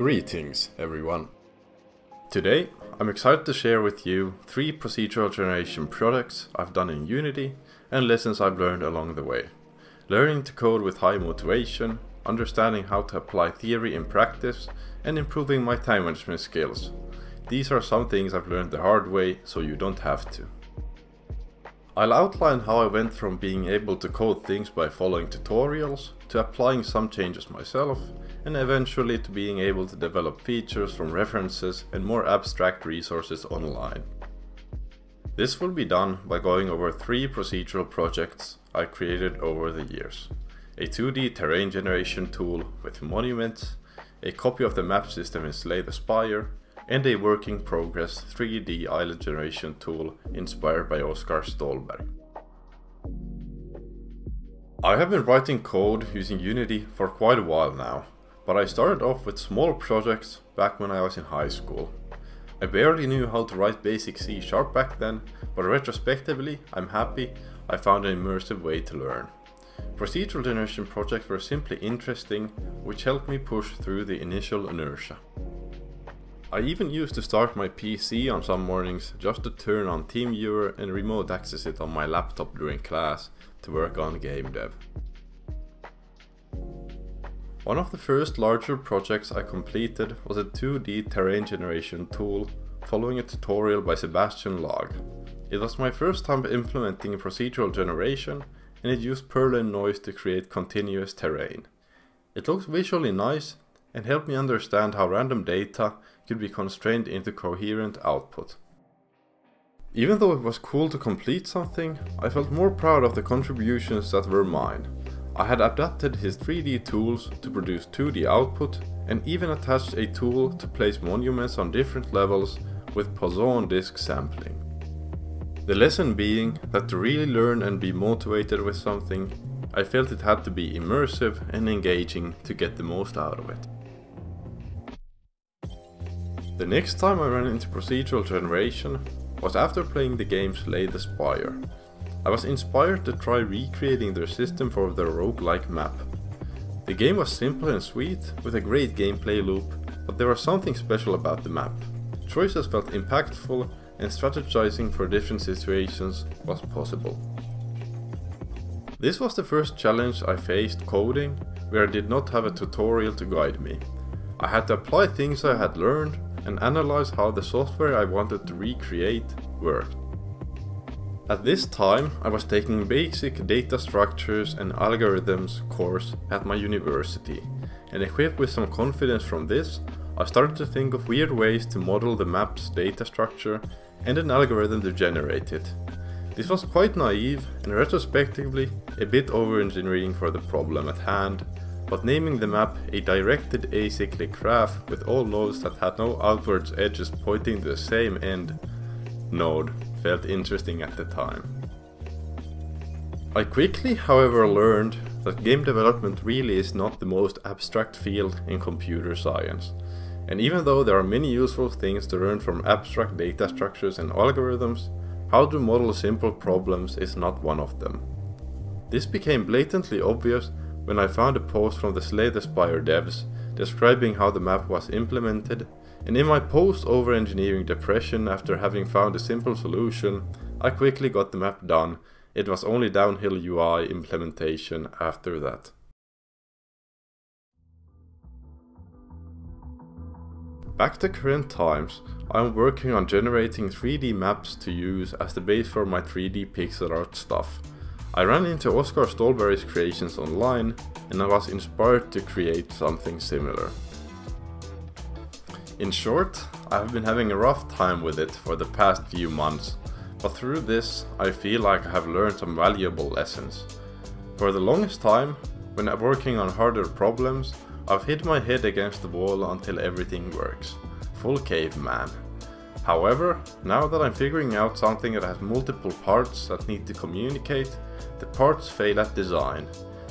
Greetings everyone! Today I'm excited to share with you 3 procedural generation products I've done in Unity and lessons I've learned along the way. Learning to code with high motivation, understanding how to apply theory in practice, and improving my time management skills. These are some things I've learned the hard way, so you don't have to. I'll outline how I went from being able to code things by following tutorials, to applying some changes myself, and eventually to being able to develop features from references and more abstract resources online. This will be done by going over 3 procedural projects I created over the years. A 2D terrain generation tool with monuments, a copy of the map system in Slay the Spire, and a working progress 3D island generation tool inspired by Oskar Stålberg. I have been writing code using Unity for quite a while now, but I started off with small projects back when I was in high school. I barely knew how to write basic C# back then, but retrospectively I'm happy I found an immersive way to learn. Procedural generation projects were simply interesting, which helped me push through the initial inertia. I even used to start my PC on some mornings just to turn on TeamViewer and remote access it on my laptop during class to work on game dev. One of the first larger projects I completed was a 2D terrain generation tool following a tutorial by Sebastian Lague. It was my first time implementing procedural generation, and it used Perlin noise to create continuous terrain. It looked visually nice and helped me understand how random data could be constrained into coherent output. Even though it was cool to complete something, I felt more proud of the contributions that were mine. I had adapted his 3D tools to produce 2D output, and even attached a tool to place monuments on different levels with Poisson disk sampling. The lesson being that to really learn and be motivated with something, I felt it had to be immersive and engaging to get the most out of it. The next time I ran into procedural generation was after playing the game Slay the Spire. I was inspired to try recreating their system for their roguelike map. The game was simple and sweet, with a great gameplay loop, but there was something special about the map. Choices felt impactful, and strategizing for different situations was possible. This was the first challenge I faced coding, where I did not have a tutorial to guide me. I had to apply things I had learned, and analyze how the software I wanted to recreate worked. At this time, I was taking basic data structures and algorithms course at my university, and equipped with some confidence from this, I started to think of weird ways to model the map's data structure and an algorithm to generate it. This was quite naive and retrospectively a bit over-engineering for the problem at hand, but naming the map a directed acyclic graph with all nodes that had no outwards edges pointing to the same end node felt interesting at the time. I quickly, however, learned that game development really is not the most abstract field in computer science, and even though there are many useful things to learn from abstract data structures and algorithms, how to model simple problems is not one of them. This became blatantly obvious when I found a post from the Slay the Spire devs describing how the map was implemented, and in my post over-engineering depression after having found a simple solution, I quickly got the map done. It was only downhill UI implementation after that. Back to current times, I am working on generating 3D maps to use as the base for my 3D pixel art stuff. I ran into Oskar Stålberg's creations online, and I was inspired to create something similar. In short, I have been having a rough time with it for the past few months, but through this I feel like I have learned some valuable lessons. For the longest time, when I'm working on harder problems, I've hit my head against the wall until everything works. Full caveman. However, now that I'm figuring out something that has multiple parts that need to communicate, the parts fail at design.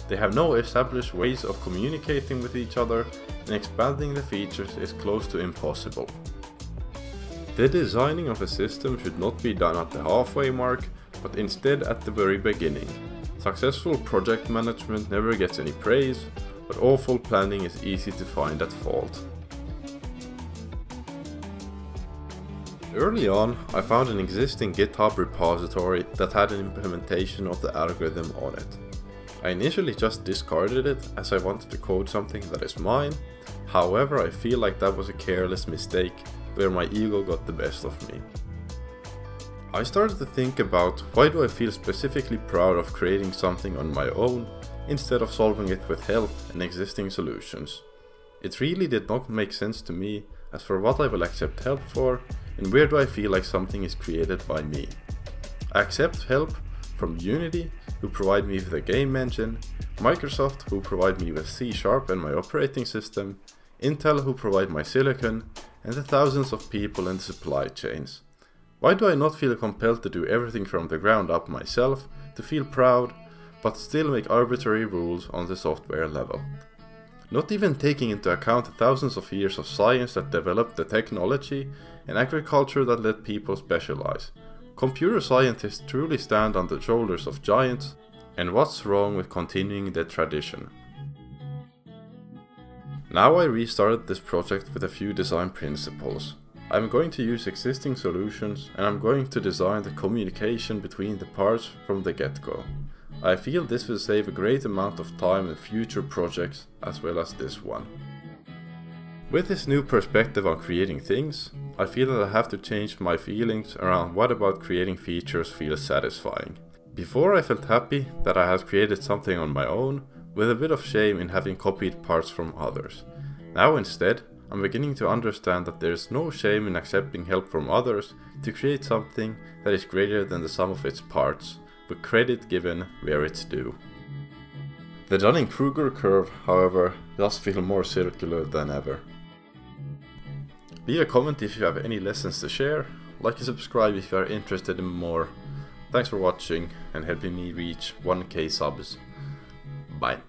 They have no established ways of communicating with each other, and expanding the features is close to impossible. The designing of a system should not be done at the halfway mark, but instead at the very beginning. Successful project management never gets any praise, but awful planning is easy to find at fault. Early on, I found an existing GitHub repository that had an implementation of the algorithm on it. I initially just discarded it as I wanted to code something that is mine. However, I feel like that was a careless mistake where my ego got the best of me. I started to think about why do I feel specifically proud of creating something on my own instead of solving it with help and existing solutions. It really did not make sense to me as for what I will accept help for and where do I feel like something is created by me. I accept help from Unity, who provide me with a game engine, Microsoft, who provide me with C# and my operating system, Intel, who provide my silicon, and the thousands of people in the supply chains. Why do I not feel compelled to do everything from the ground up myself, to feel proud, but still make arbitrary rules on the software level? Not even taking into account the thousands of years of science that developed the technology and agriculture that let people specialize. Computer scientists truly stand on the shoulders of giants, and what's wrong with continuing that tradition? Now I restarted this project with a few design principles. I'm going to use existing solutions and I'm going to design the communication between the parts from the get-go. I feel this will save a great amount of time in future projects as well as this one. With this new perspective on creating things, I feel that I have to change my feelings around what about creating features feels satisfying. Before I felt happy that I had created something on my own, with a bit of shame in having copied parts from others. Now instead, I'm beginning to understand that there is no shame in accepting help from others to create something that is greater than the sum of its parts, with credit given where it's due. The Dunning-Kruger curve, however, does feel more circular than ever. Leave a comment if you have any lessons to share, like and subscribe if you are interested in more. Thanks for watching and helping me reach 1K subs. Bye.